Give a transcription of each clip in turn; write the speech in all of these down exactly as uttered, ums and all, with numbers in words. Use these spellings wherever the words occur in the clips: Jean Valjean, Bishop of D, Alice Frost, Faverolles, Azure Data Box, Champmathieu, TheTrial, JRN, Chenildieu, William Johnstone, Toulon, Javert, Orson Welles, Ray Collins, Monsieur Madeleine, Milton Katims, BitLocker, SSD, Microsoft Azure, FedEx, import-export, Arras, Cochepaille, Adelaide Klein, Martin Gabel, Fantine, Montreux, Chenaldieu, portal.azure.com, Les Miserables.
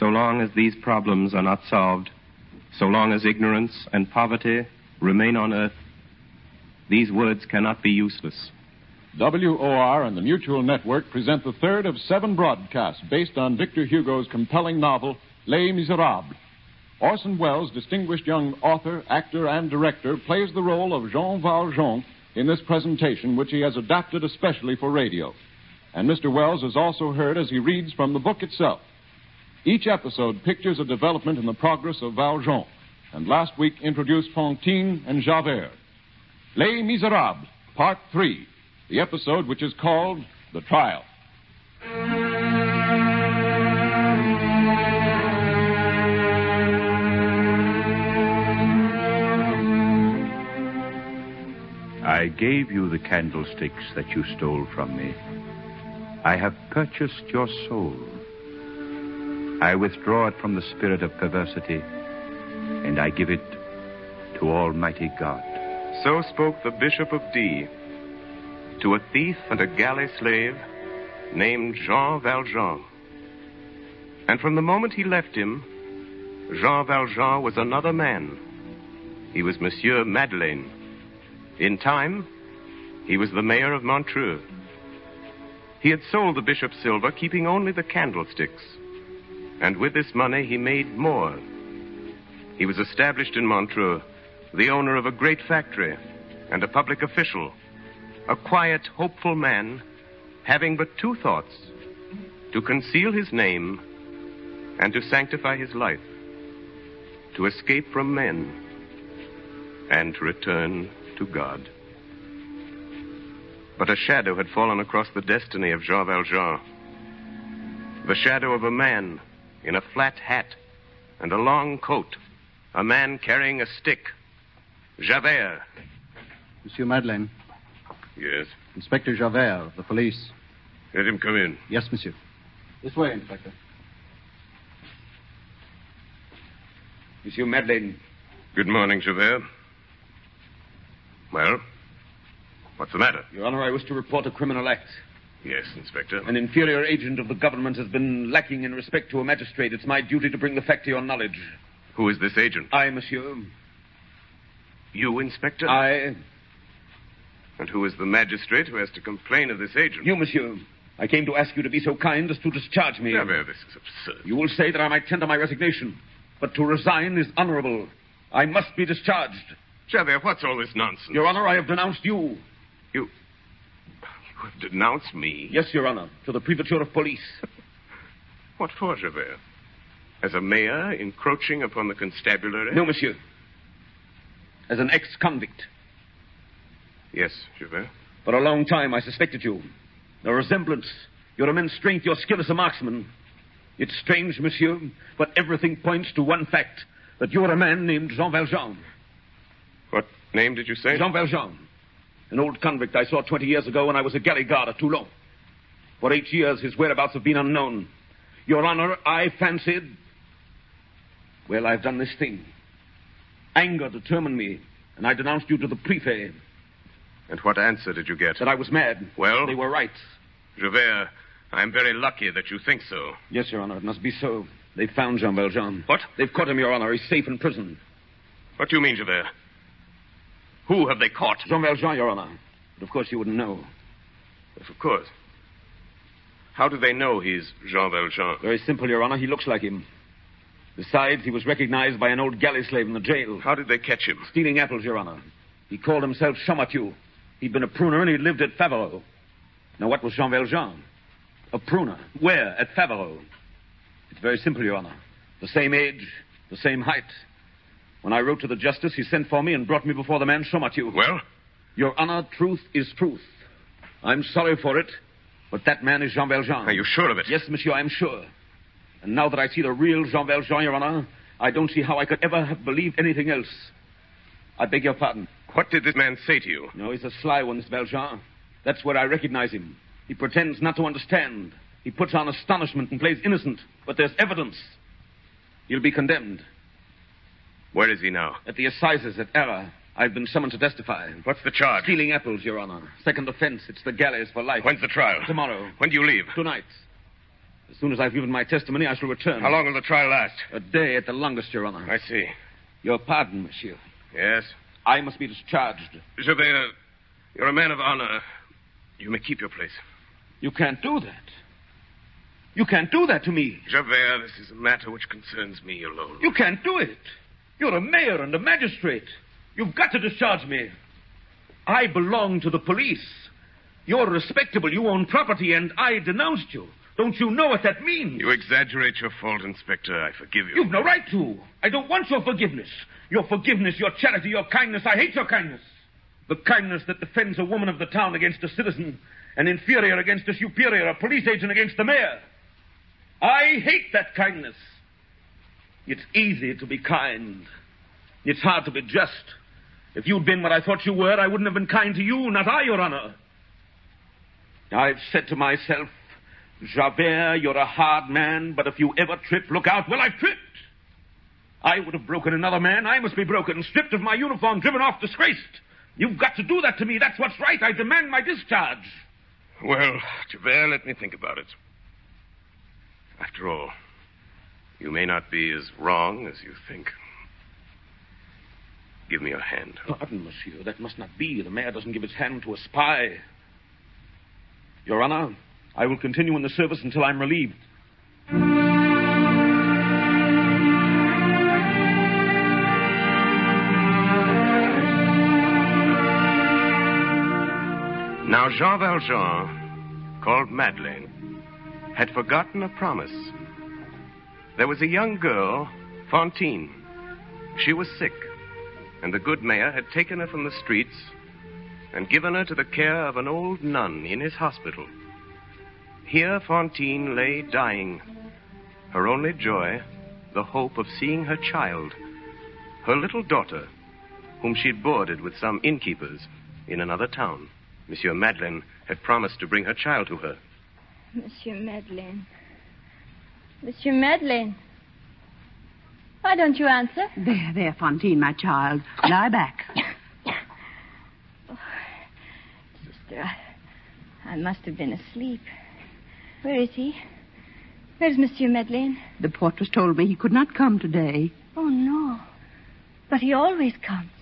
So long as these problems are not solved, so long as ignorance and poverty remain on earth, these words cannot be useless. W O R and the Mutual Network present the third of seven broadcasts based on Victor Hugo's compelling novel, Les Miserables. Orson Welles, distinguished young author, actor, and director, plays the role of Jean Valjean in this presentation, which he has adapted especially for radio. And Mister Welles is also heard as he reads from the book itself. Each episode pictures a development in the progress of Valjean, and last week introduced Fantine and Javert. Les Miserables, Part three. The episode which is called The Trial. I gave you the candlesticks that you stole from me. I have purchased your soul. I withdraw it from the spirit of perversity, and I give it to Almighty God. So spoke the Bishop of D to a thief and a galley slave named Jean Valjean. And from the moment he left him, Jean Valjean was another man. He was Monsieur Madeleine. In time, he was the mayor of Montreux. He had sold the bishop's silver, keeping only the candlesticks. And with this money, he made more. He was established in Montreux, the owner of a great factory and a public official. A quiet, hopeful man, having but two thoughts: to conceal his name and to sanctify his life, to escape from men and to return to God. But a shadow had fallen across the destiny of Jean Valjean, the shadow of a man in a flat hat and a long coat, a man carrying a stick, Javert. Monsieur Madeleine. Yes? Inspector Javert of the police. Let him come in. Yes, monsieur. This way, Inspector. Monsieur Madeleine. Good morning, Javert. Well, what's the matter? Your Honor, I wish to report a criminal act. Yes, Inspector. An inferior agent of the government has been lacking in respect to a magistrate. It's my duty to bring the fact to your knowledge. Who is this agent? I, monsieur. You, Inspector? I... And who is the magistrate who has to complain of this agent? You, monsieur. I came to ask you to be so kind as to discharge me. Javert, this is absurd. You will say that I might tender my resignation, but to resign is honorable. I must be discharged. Javert, what's all this nonsense? Your Honor, I have denounced you. You... You have denounced me? Yes, Your Honor, to the Prefecture of Police. What for, Javert? As a mayor encroaching upon the constabulary? No, monsieur. As an ex-convict. Yes, Javert. For a long time, I suspected you. The resemblance, your immense strength, your skill as a marksman. It's strange, monsieur, but everything points to one fact, that you are a man named Jean Valjean. What name did you say? Jean Valjean, an old convict I saw twenty years ago when I was a galley guard at Toulon. For eight years, his whereabouts have been unknown. Your Honor, I fancied... Well, I've done this thing. Anger determined me, and I denounced you to the prefect. And what answer did you get? That I was mad. Well? They were right. Javert, I'm very lucky that you think so. Yes, Your Honor, it must be so. They've found Jean Valjean. What? They've caught him, Your Honor. He's safe in prison. What do you mean, Javert? Who have they caught? Jean Valjean, Your Honor. But of course you wouldn't know. Yes, of course. How do they know he's Jean Valjean? Very simple, Your Honor. He looks like him. Besides, he was recognized by an old galley slave in the jail. How did they catch him? Stealing apples, Your Honor. He called himself Champmathieu. He'd been a pruner, and he lived at Faverolles. Now, what was Jean Valjean? A pruner. Where? At Faverolles. It's very simple, Your Honor. The same age, the same height. When I wrote to the justice, he sent for me and brought me before the man Champmathieu. Well? Your Honor, truth is truth. I'm sorry for it, but that man is Jean Valjean. Are you sure of it? Yes, monsieur, I'm sure. And now that I see the real Jean Valjean, Your Honor, I don't see how I could ever have believed anything else. I beg your pardon. What did this man say to you? No, he's a sly one, this Valjean. That's where I recognize him. He pretends not to understand. He puts on astonishment and plays innocent. But there's evidence. He'll be condemned. Where is he now? At the assizes at Arras. I've been summoned to testify. What's the charge? Stealing apples, Your Honor. Second offense. It's the galleys for life. When's the trial? Tomorrow. When do you leave? Tonight. As soon as I've given my testimony, I shall return. How long will the trial last? A day at the longest, Your Honor. I see. Your pardon, monsieur. Yes? I must be discharged. Javert, you're a man of honor. You may keep your place. You can't do that. You can't do that to me. Javert, this is a matter which concerns me alone. You can't do it. You're a mayor and a magistrate. You've got to discharge me. I belong to the police. You're respectable. You own property, and I denounced you. Don't you know what that means? You exaggerate your fault, Inspector. I forgive you. You've no right to. I don't want your forgiveness. Your forgiveness, your charity, your kindness. I hate your kindness. The kindness that defends a woman of the town against a citizen, an inferior against a superior, a police agent against the mayor. I hate that kindness. It's easy to be kind. It's hard to be just. If you'd been what I thought you were, I wouldn't have been kind to you, not I, Your Honor. I've said to myself, Javert, you're a hard man, but if you ever trip, look out. Well, I've tripped. I would have broken another man. I must be broken, stripped of my uniform, driven off, disgraced. You've got to do that to me. That's what's right. I demand my discharge. Well, Javert, let me think about it. After all, you may not be as wrong as you think. Give me your hand. Pardon, monsieur. That must not be. The mayor doesn't give his hand to a spy. Your Honor, I will continue in the service until I'm relieved. Now, Jean Valjean, called Madeleine, had forgotten a promise. There was a young girl, Fantine. She was sick, and the good mayor had taken her from the streets and given her to the care of an old nun in his hospital. Here Fantine lay dying, her only joy the hope of seeing her child, her little daughter, whom she'd boarded with some innkeepers in another town. Monsieur Madeleine had promised to bring her child to her. Monsieur Madeleine. Monsieur Madeleine. Why don't you answer? There, there, Fantine, my child. Lie back. I must have been asleep. Where is he? Where's Monsieur Madeleine? The portress told me he could not come today. Oh, no. But he always comes.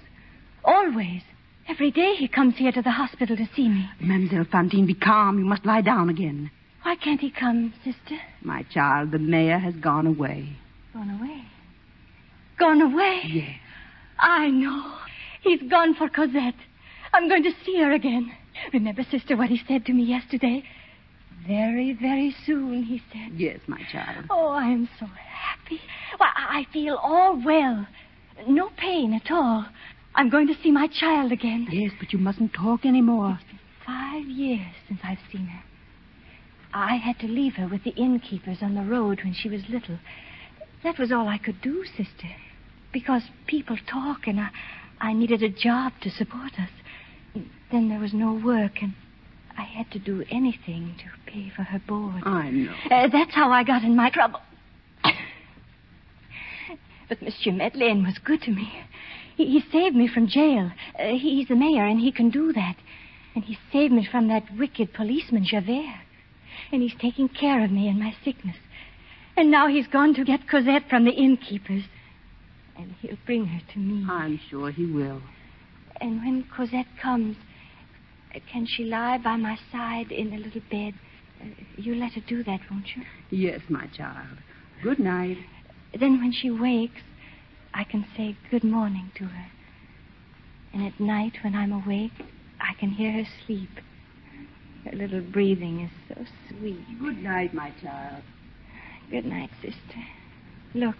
Always. Every day he comes here to the hospital to see me. Mademoiselle Fantine, be calm. You must lie down again. Why can't he come, sister? My child, the mayor has gone away. Gone away? Gone away? Yes. I know. He's gone for Cosette. I'm going to see her again. Remember, sister, what he said to me yesterday? Very, very soon, he said. Yes, my child. Oh, I am so happy. Why, I feel all well. No pain at all. I'm going to see my child again. Yes, but you mustn't talk anymore. It's been five years since I've seen her. I had to leave her with the innkeepers on the road when she was little. That was all I could do, sister, because people talk, and I, I needed a job to support us. Then there was no work, and I had to do anything to pay for her board. I know. Uh, that's how I got in my trouble. But Monsieur Madeleine was good to me. He, he saved me from jail. Uh, he's the mayor, and he can do that. And he saved me from that wicked policeman, Javert. And he's taking care of me in my sickness. And now he's gone to get Cosette from the innkeepers. And he'll bring her to me. I'm sure he will. And when Cosette comes, can she lie by my side in the little bed? You let her do that, won't you? Yes, my child. Good night. Then when she wakes, I can say good morning to her. And at night, when I'm awake, I can hear her sleep. Her little breathing is so sweet. Good night, my child. Good night, sister. Look,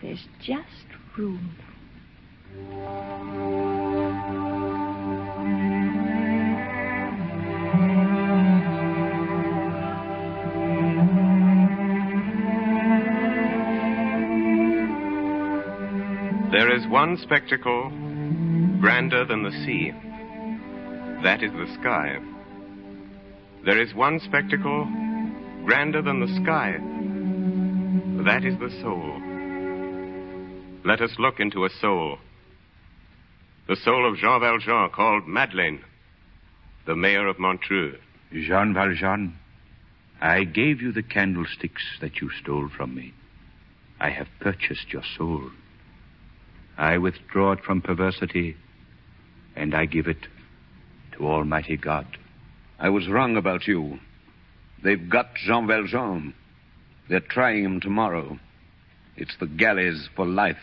there's just room. There is one spectacle grander than the sea. That is the sky. There is one spectacle grander than the sky. That is the soul. Let us look into a soul. The soul of Jean Valjean, called Madeleine, the mayor of Montreux. Jean Valjean, I gave you the candlesticks that you stole from me. I have purchased your soul. I withdraw it from perversity, and I give it to Almighty God. I was wrong about you. They've got Jean Valjean. They're trying him tomorrow. It's the galleys for life.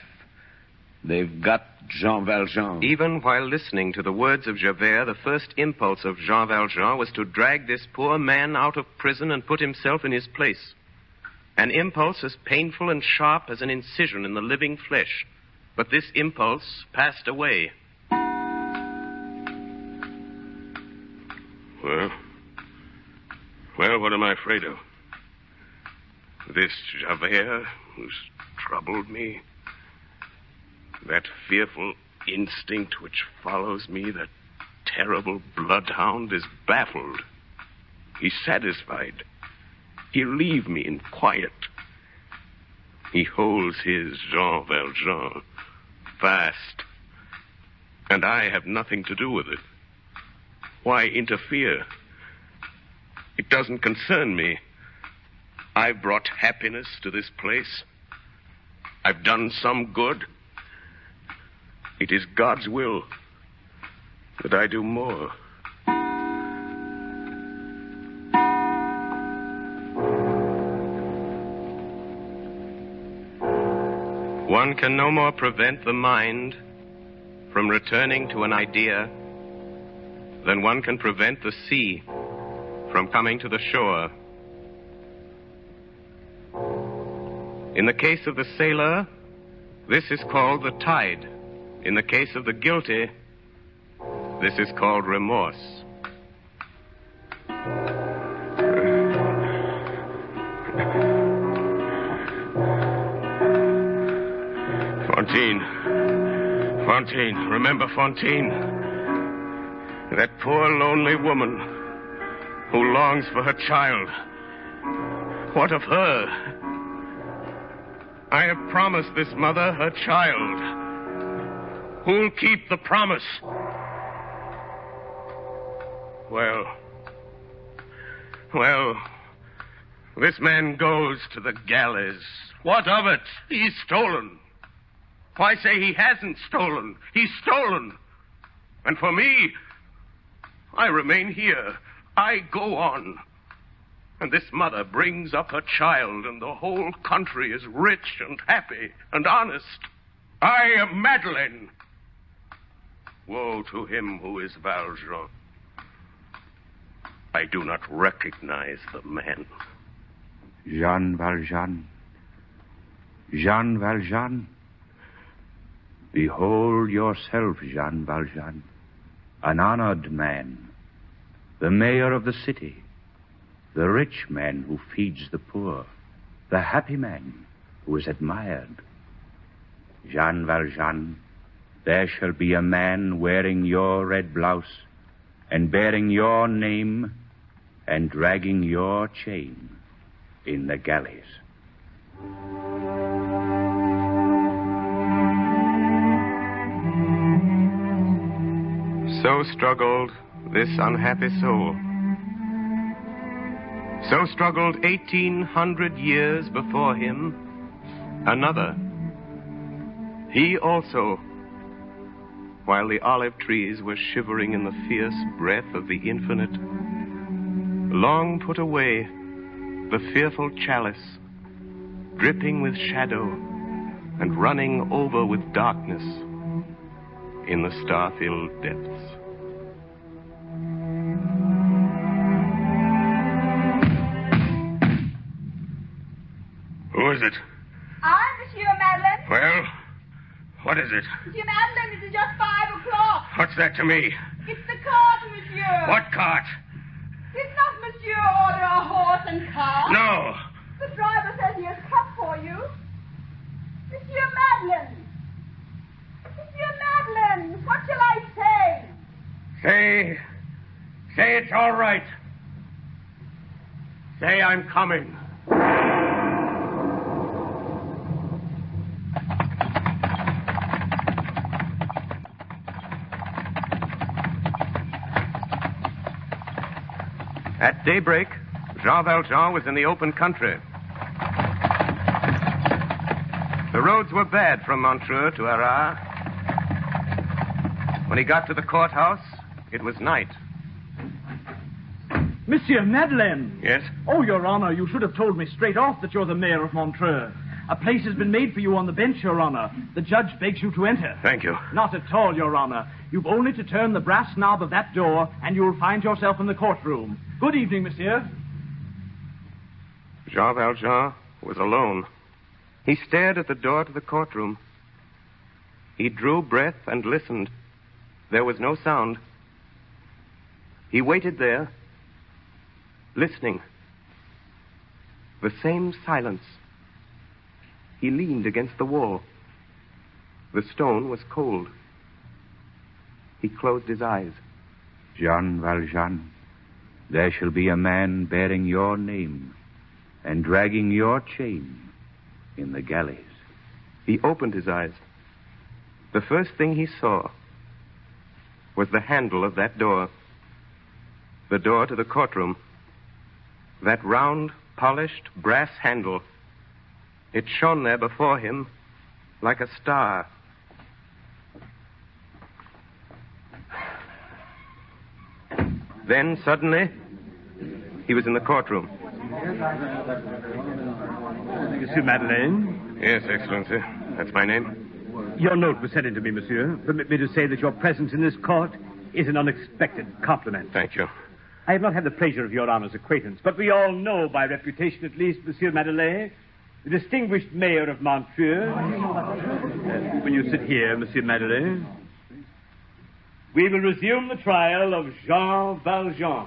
They've got Jean Valjean. Even while listening to the words of Javert, the first impulse of Jean Valjean was to drag this poor man out of prison and put himself in his place. An impulse as painful and sharp as an incision in the living flesh. But this impulse passed away. Well, well, what am I afraid of? This Javert who's troubled me, that fearful instinct which follows me, that terrible bloodhound is baffled. He's satisfied. He'll leave me in quiet. He holds his Jean Valjean fast, and I have nothing to do with it. Why interfere? It doesn't concern me. I've brought happiness to this place. I've done some good. It is God's will that I do more. One can no more prevent the mind from returning to an idea than one can prevent the sea from coming to the shore. In the case of the sailor, this is called the tide. In the case of the guilty, this is called remorse. Fantine. Fantine. Remember Fantine. That poor lonely woman who longs for her child. What of her? I have promised this mother her child. Who'll keep the promise? Well, well, this man goes to the galleys. What of it? He's stolen. Why say he hasn't stolen? He's stolen. And for me, I remain here. I go on. And this mother brings up her child, and the whole country is rich and happy and honest. I am Madeleine. Woe to him who is Valjean. I do not recognize the man. Jean Valjean. Jean Valjean. Behold yourself, Jean Valjean, an honored man, the mayor of the city. The rich man who feeds the poor. The happy man who is admired. Jean Valjean, there shall be a man wearing your red blouse and bearing your name and dragging your chain in the galleys. So struggled this unhappy soul. So struggled eighteen hundred years before him another. He also, while the olive trees were shivering in the fierce breath of the infinite, long put away the fearful chalice, dripping with shadow and running over with darkness in the star-filled depths. Who is it? I, Monsieur Madeleine. Well, what is it? Monsieur Madeleine, it is just five o'clock. What's that to me? It's the cart, Monsieur. What cart? Did not Monsieur order a horse and cart? No. The driver says he has come for you. Monsieur Madeleine. Monsieur Madeleine, what shall I say? Say, say it's all right. Say I'm coming. At daybreak, Jean Valjean was in the open country. The roads were bad from Montreux to Arras. When he got to the courthouse, it was night. Monsieur Madeleine. Yes? Oh, Your Honor, you should have told me straight off that you're the mayor of Montreux. A place has been made for you on the bench, Your Honor. The judge begs you to enter. Thank you. Not at all, Your Honor. You've only to turn the brass knob of that door, and you'll find yourself in the courtroom. Good evening, monsieur. Jean Valjean was alone. He stared at the door to the courtroom. He drew breath and listened. There was no sound. He waited there, listening. The same silence. He leaned against the wall. The stone was cold. He closed his eyes. Jean Valjean, there shall be a man bearing your name and dragging your chain in the galleys. He opened his eyes. The first thing he saw was the handle of that door, the door to the courtroom, that round, polished brass handle. It shone there before him like a star. Then, suddenly, he was in the courtroom. Monsieur Madeleine? Yes, Excellency. That's my name. Your note was sent in to me, monsieur. Permit me to say that your presence in this court is an unexpected compliment. Thank you. I have not had the pleasure of Your Honor's acquaintance, but we all know, by reputation at least, Monsieur Madeleine, the distinguished mayor of Montreux. Uh, will you sit here, Monsieur Madeleine? We will resume the trial of Jean Valjean.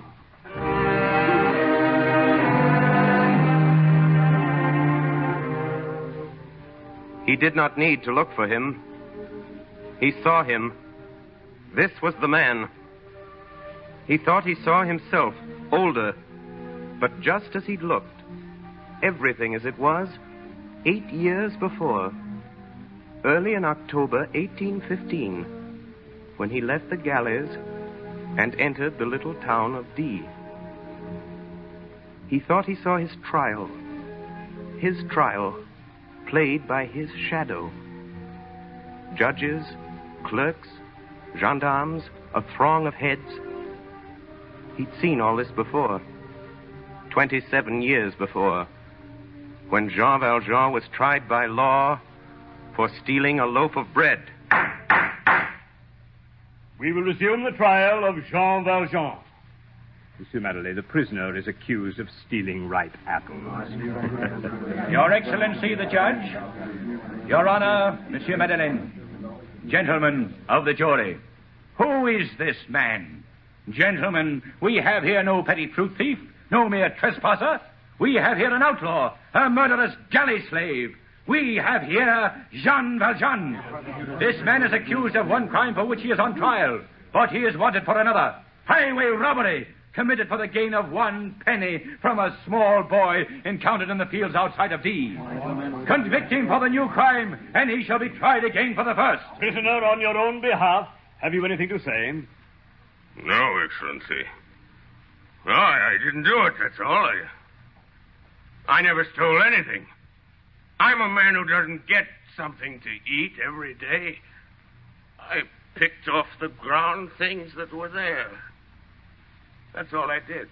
He did not need to look for him. He saw him. This was the man. He thought he saw himself, older, but just as he'd looked, everything as it was eight years before, early in October eighteen fifteen, when he left the galleys and entered the little town of D. He thought he saw his trial, his trial played by his shadow. Judges, clerks, gendarmes, a throng of heads. He'd seen all this before, twenty-seven years before, when Jean Valjean was tried by law for stealing a loaf of bread. We will resume the trial of Jean Valjean. Monsieur Madeleine, the prisoner is accused of stealing ripe apples. Your Excellency, the judge. Your Honor, Monsieur Madeleine. Gentlemen of the jury, who is this man? Gentlemen, we have here no petty fruit thief, no mere trespasser. We have here an outlaw, a murderous galley slave. We have here Jean Valjean. This man is accused of one crime for which he is on trial, but he is wanted for another. Highway robbery committed for the gain of one penny from a small boy encountered in the fields outside of D. Convict him for the new crime, and he shall be tried again for the first. Prisoner, on your own behalf, have you anything to say? No, Excellency. No, I, I didn't do it, that's all. I, I never stole anything. I'm a man who doesn't get something to eat every day. I picked off the ground things that were there. That's all I did.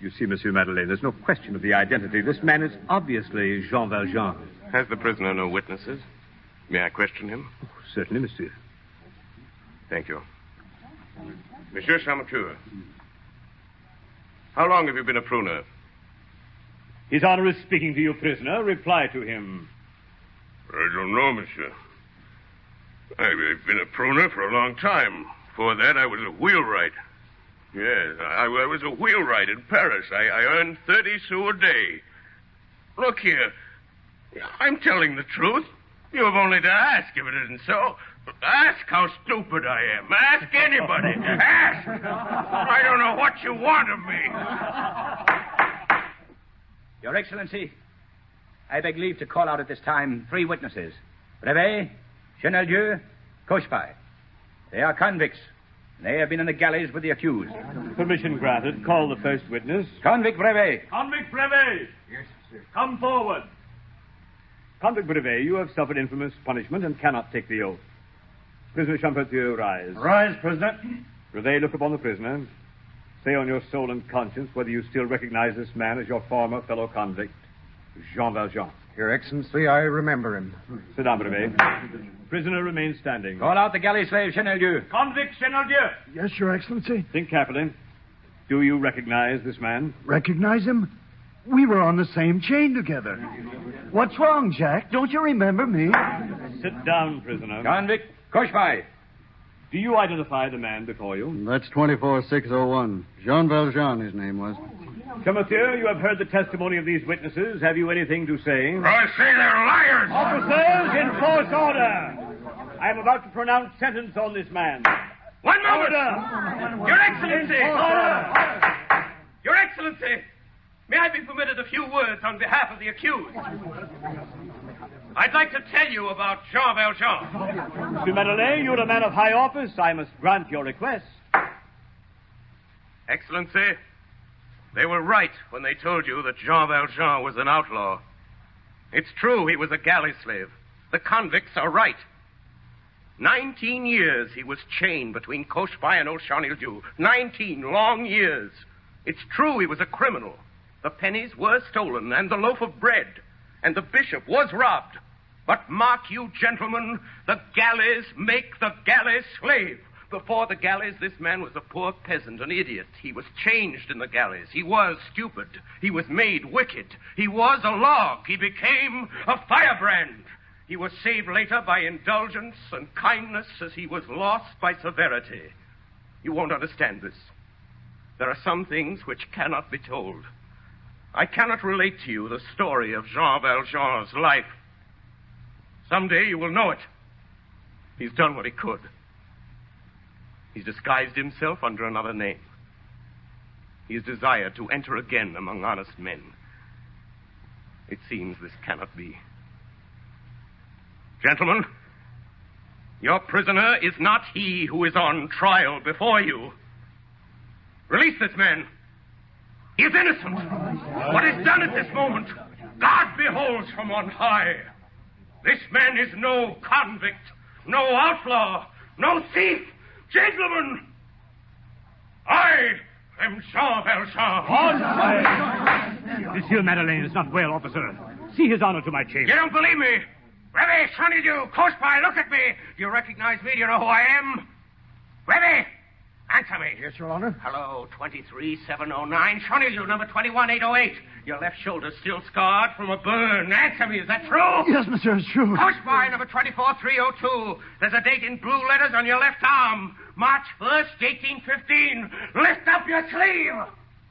You see, Monsieur Madeleine, there's no question of the identity. This man is obviously Jean Valjean. Has the prisoner no witnesses? May I question him? Oh, certainly, monsieur. Thank you. Monsieur Champmathieu, how long have you been a pruner? His Honor is speaking to you, prisoner. Reply to him. I don't know, monsieur. I've been a pruner for a long time. Before that, I was a wheelwright. Yes, I, I was a wheelwright in Paris. I, I earned thirty sous a day. Look here. I'm telling the truth. You have only to ask if it isn't so. Ask how stupid I am. Ask anybody. Ask! I don't know what you want of me. Your Excellency, I beg leave to call out at this time three witnesses. Brevet, Chenaldieu, Cochepaille. They are convicts, They have been in the galleys with the accused. Permission granted. Call the first witness. Convict Brevet. Convict Brevet. Yes, sir. Come forward. Convict Brevet, you have suffered infamous punishment and cannot take the oath. Prisoner Champmathieu, rise. Rise, prisoner. Brevet, look upon the prisoner. Say on your soul and conscience whether you still recognize this man as your former fellow convict, Jean Valjean. Your Excellency, I remember him. Sit down, Brevet. Prisoner remains standing. Call out the galley slave, Chenildieu. Convict Chenildieu. Yes, Your Excellency. Think carefully. Do you recognize this man? Recognize him? We were on the same chain together. What's wrong, Jack? Don't you remember me? Sit down, prisoner. Convict Cochepaille. Do you identify the man before you? That's twenty-four six oh one. Jean Valjean, his name was. Champmathieu, you have heard the testimony of these witnesses. Have you anything to say? I say they're liars! Officers, enforce order! I am about to pronounce sentence on this man. One moment! Order. Your Excellency! Order. Order! Your Excellency! May I be permitted a few words on behalf of the accused? I'd like to tell you about Jean Valjean. Monsieur Madeleine, you're a man of high office. I must grant your request. Excellency, they were right when they told you that Jean Valjean was an outlaw. It's true he was a galley slave. The convicts are right. Nineteen years he was chained between Cochepaille and old Chenildieu. Nineteen long years. It's true he was a criminal. The pennies were stolen and the loaf of bread. And the bishop was robbed. But mark you, gentlemen, the galleys make the galley slave. Before the galleys, this man was a poor peasant, an idiot. He was changed in the galleys. He was stupid. He was made wicked. He was a log. He became a firebrand. He was saved later by indulgence and kindness as he was lost by severity. You won't understand this. There are some things which cannot be told. I cannot relate to you the story of Jean Valjean's life. Someday you will know it. He's done what he could. He's disguised himself under another name. He's desired to enter again among honest men. It seems this cannot be. Gentlemen, your prisoner is not he who is on trial before you. Release this man. He is innocent. What is done at this moment, God beholds from on high. This man is no convict, no outlaw, no thief. Gentlemen, I am Jean Valjean. Monsieur Madeleine is not well, officer. See his honor to my chamber. You don't believe me? Revy, Chenildieu, Cochepaille, look at me. Do you recognize me? Do you know who I am? Revy! Answer me. Yes, Your Honor. Hello, twenty-three seven oh nine. Chenildieu, number twenty-one eight oh eight. Your left shoulder still scarred from a burn. Answer me, is that true? Yes, monsieur, it's true. Cochepaille, number twenty-four three oh two. There's a date in blue letters on your left arm. March first, eighteen fifteen. Lift up your sleeve.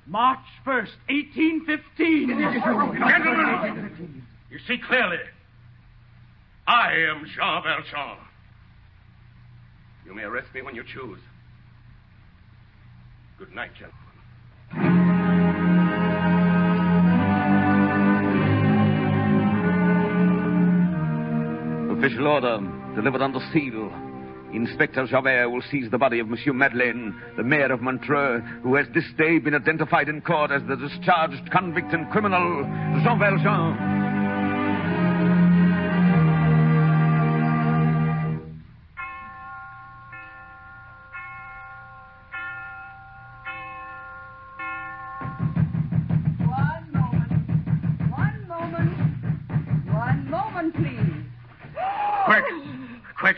March first, eighteen fifteen. Gentlemen, you see clearly. I am Jean Valjean. You may arrest me when you choose. Good night, gentlemen. Official order delivered under seal. Inspector Javert will seize the body of Monsieur Madeleine, the mayor of Montreux, who has this day been identified in court as the discharged convict and criminal Jean Valjean.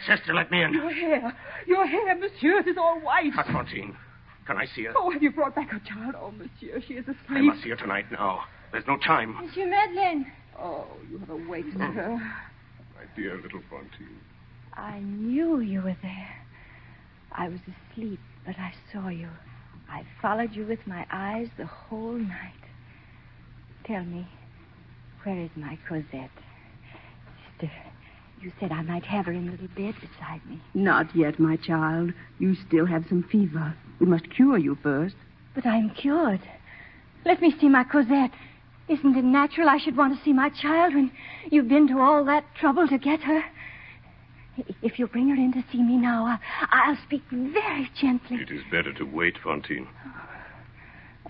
Sister, let me in. Your hair. Your hair, monsieur, it is all white. Ah, Fantine, can I see her? Oh, have you brought back her child? Oh, monsieur, she is asleep. I must see her tonight now. There's no time. Monsieur Madeleine. Oh, you have awakened mm. her. My dear little Fantine. I knew you were there. I was asleep, but I saw you. I followed you with my eyes the whole night. Tell me, where is my Cosette? Sister. You said I might have her in a little bed beside me. Not yet, my child. You still have some fever. We must cure you first. But I'm cured. Let me see my Cosette. Isn't it natural I should want to see my child when you've been to all that trouble to get her? If you bring her in to see me now, I'll, I'll speak very gently. It is better to wait, Fantine. Oh,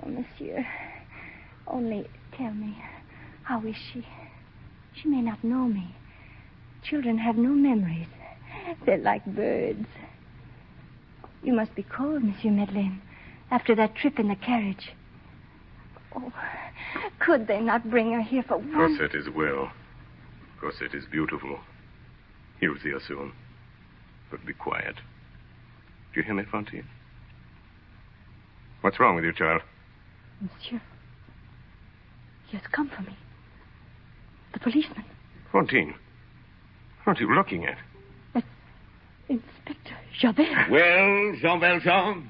oh monsieur, only tell me, how is she? She may not know me. Children have no memories. They're like birds. You must be cold, Monsieur Madeleine, after that trip in the carriage. Oh, could they not bring her here for one... Cosette is well. Cosette is beautiful. You'll see her soon. But be quiet. Do you hear me, Fantine? What's wrong with you, child? Monsieur, he has come for me. The policeman. Fantine, what are you looking at? That's Inspector Javert. Well, Jean Valjean?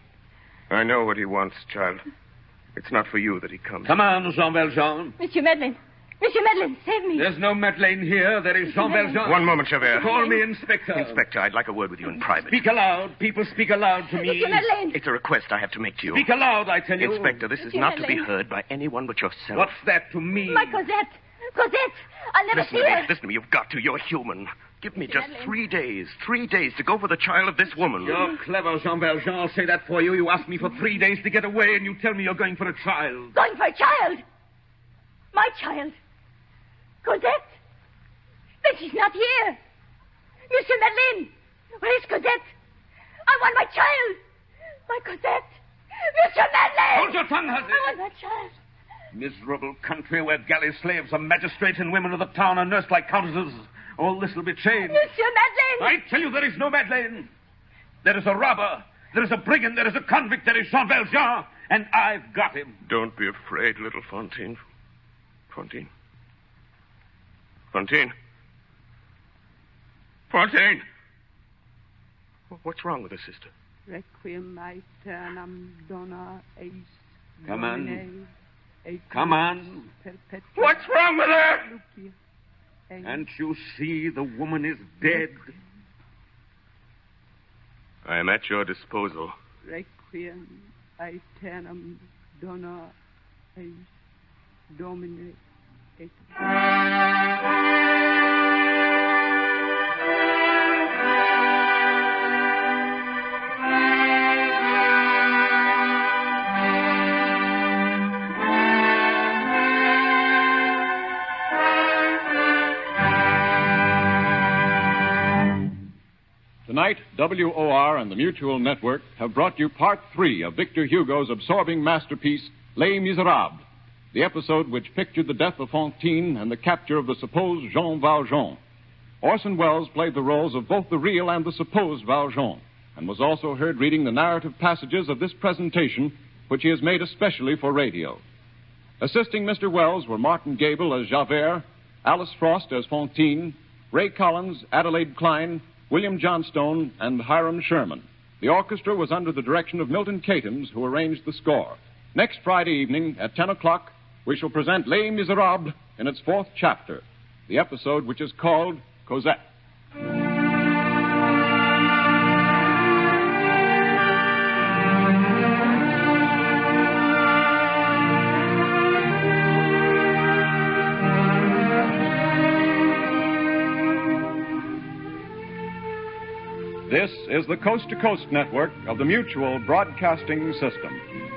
I know what he wants, child. It's not for you that he comes. Come on, Jean Valjean. Monsieur Madeleine. Monsieur Madeleine, save me. There's no Madeleine here. There is Jean Valjean. One moment, Javert. Call me Inspector. Inspector, I'd like a word with you in private. Speak aloud. People speak aloud to me. Monsieur Madeleine. It's a request I have to make to you. Speak aloud, I tell you. Inspector, this is not to be heard by anyone but yourself. What's that to me? My Cosette. Cosette. I'll never see her. Listen to me. You've got to. You're human. Give me just three days, three days to go for the child of this woman. You're clever, Jean Valjean. I'll say that for you. You asked me for three days to get away, and you tell me you're going for a child. Going for a child? My child? Cosette? Then she's not here. Monsieur Madeleine, where is Cosette? I want my child. My Cosette. Monsieur Madeleine! Hold your tongue, husband. I want my child. Miserable country where galley slaves are magistrates and women of the town are nursed like countesses. All this will be changed. Monsieur Madeleine! I tell you, there is no Madeleine. There is a robber. There is a brigand. There is a convict. There is Jean Valjean. And I've got him. Don't be afraid, little Fantine. Fantine. Fantine. Fantine! What's wrong with her, sister? Requiem aeternam dona eis. Come on. Come on. What's wrong with her? Can't you see the woman is dead? I am at your disposal. Requiem aeternam dona eis domine et. Tonight, W O R and the Mutual Network have brought you part three of Victor Hugo's absorbing masterpiece, Les Miserables, the episode which pictured the death of Fantine and the capture of the supposed Jean Valjean. Orson Welles played the roles of both the real and the supposed Valjean, and was also heard reading the narrative passages of this presentation, which he has made especially for radio. Assisting Mister Welles were Martin Gabel as Javert, Alice Frost as Fantine, Ray Collins, Adelaide Klein, William Johnstone, and Hiram Sherman. The orchestra was under the direction of Milton Katims, who arranged the score. Next Friday evening at ten o'clock, we shall present Les Miserables in its fourth chapter, the episode which is called Cosette. This is the Coast to Coast Network of the Mutual Broadcasting System.